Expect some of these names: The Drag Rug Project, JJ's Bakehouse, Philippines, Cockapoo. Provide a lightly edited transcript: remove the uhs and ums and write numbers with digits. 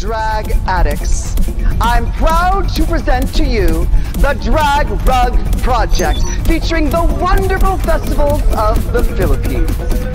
drag addicts. I'm proud to present to you the Drag Rug Project, featuring the wonderful festivals of the Philippines.